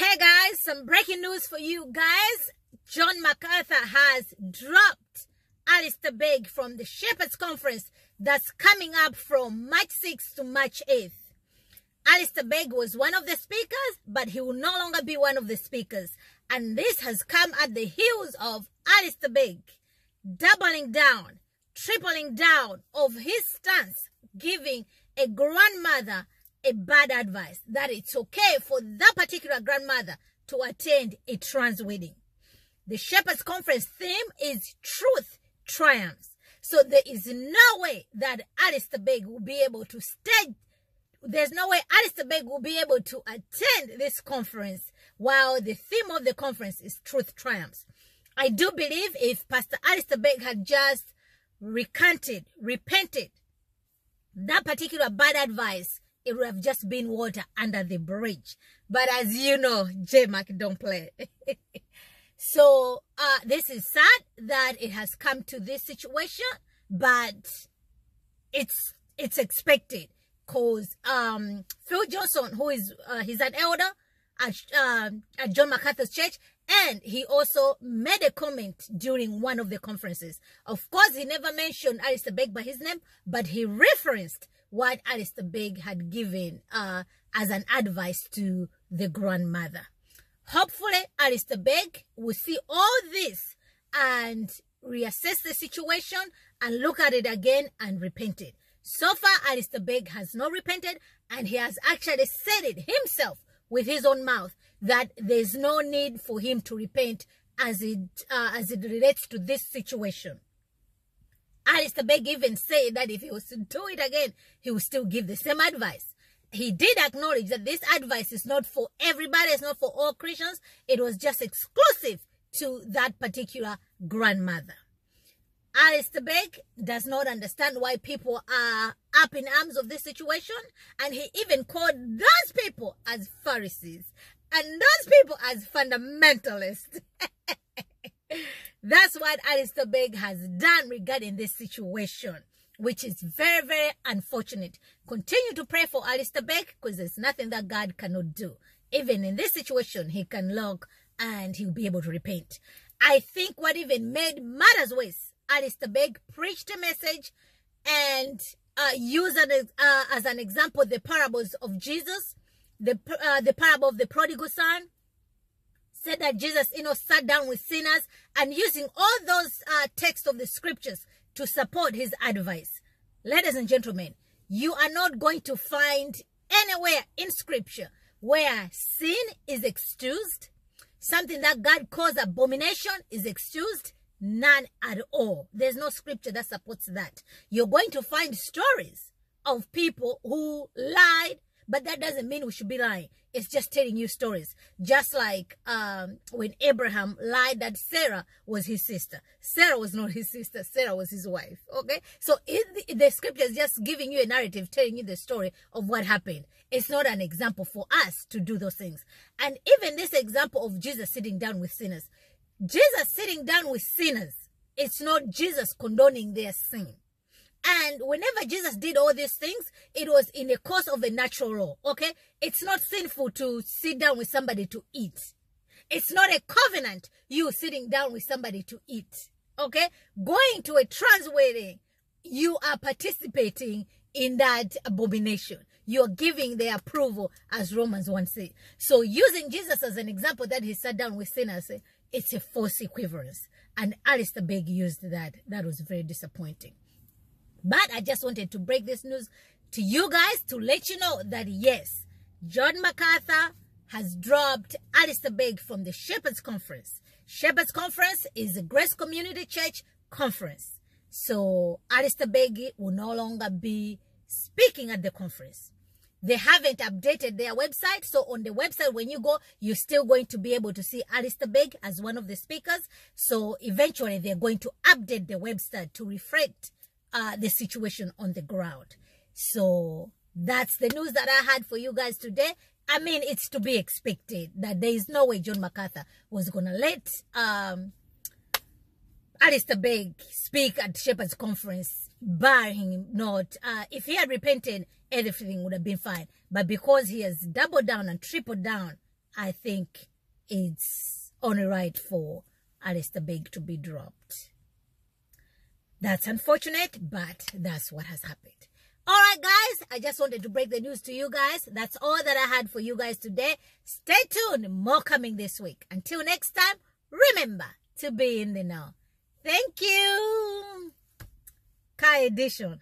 Hey guys, some breaking news for you guys. John MacArthur has dropped Alistair Begg from the Shepherds Conference that's coming up from March 6th to March 8th. Alistair Begg was one of the speakers, but he will no longer be one of the speakers. And this has come at the heels of Alistair Begg doubling down, tripling down of his stance, giving a grandmother a bad advice that it's okay for that particular grandmother to attend a trans wedding. The Shepherds Conference theme is Truth Triumphs. So there is no way that Alistair Begg will be able to stay. There's no way Alistair Begg will be able to attend this conference while the theme of the conference is Truth Triumphs. I do believe if Pastor Alistair Begg had just repented, that particular bad advice, it would have just been water under the bridge. But as you know, J-Mac don't play. So this is sad that it has come to this situation, but it's expected. Because Phil Johnson, who is he's an elder at John MacArthur's church, and he also made a comment during one of the conferences. Of course, he never mentioned Alistair Begg by his name, but he referenced what Alistair Begg had given as an advice to the grandmother. Hopefully, Alistair Begg will see all this and reassess the situation and look at it again and repent it. So far, Alistair Begg has not repented, and he has actually said it himself with his own mouth that there's no need for him to repent as it relates to this situation. Alistair Begg even said that if he was to do it again, he would still give the same advice. He did acknowledge that this advice is not for everybody, it's not for all Christians. It was just exclusive to that particular grandmother. Alistair Begg does not understand why people are up in arms of this situation, and he even called those people as Pharisees and those people as fundamentalists. That's what Alistair Begg has done regarding this situation, which is very, very unfortunate. Continue to pray for Alistair Begg, because there's nothing that God cannot do. Even in this situation, he can log and he'll be able to repent. I think what even made matters worse, Alistair Begg preached a message and used as an example the parables of Jesus, the parable of the prodigal son. Said that Jesus, you know, sat down with sinners, and using all those texts of the scriptures to support his advice. Ladies and gentlemen, you are not going to find anywhere in scripture where sin is excused, something that God calls abomination is excused. None at all. There's no scripture that supports that. You're going to find stories of people who lied, but that doesn't mean we should be lying. It's just telling you stories. Just like when Abraham lied that Sarah was his sister. Sarah was not his sister. Sarah was his wife. Okay? So the scripture is just giving you a narrative, telling you the story of what happened. It's not an example for us to do those things. And even this example of Jesus sitting down with sinners. Jesus sitting down with sinners. It's not Jesus condoning their sin. And whenever Jesus did all these things, it was in the course of a natural law, okay? It's not sinful to sit down with somebody to eat. It's not a covenant, you sitting down with somebody to eat, okay? Going to a trans wedding, you are participating in that abomination. You're giving their approval, as Romans 1 says. So using Jesus as an example that he sat down with sinners, it's a false equivalence. And Alistair Begg used that. That was very disappointing. But I just wanted to break this news to you guys to let you know that, yes, John MacArthur has dropped Alistair Begg from the Shepherds Conference. Shepherds Conference is a Grace Community Church conference. So Alistair Begg will no longer be speaking at the conference. They haven't updated their website. So on the website, when you go, you're still going to be able to see Alistair Begg as one of the speakers. So eventually, they're going to update the website to reflect the situation on the ground. So that's the news that I had for you guys today. I mean, it's to be expected that there is no way John MacArthur was going to let Alistair Begg speak at Shepherds Conference, barring him not. If he had repented, everything would have been fine. But because he has doubled down and tripled down I think it's only right for Alistair Begg to be dropped. That's unfortunate, but that's what has happened. Alright guys, I just wanted to break the news to you guys. That's all that I had for you guys today. Stay tuned, more coming this week. Until next time, remember to be in the know. Thank you. Kai edition.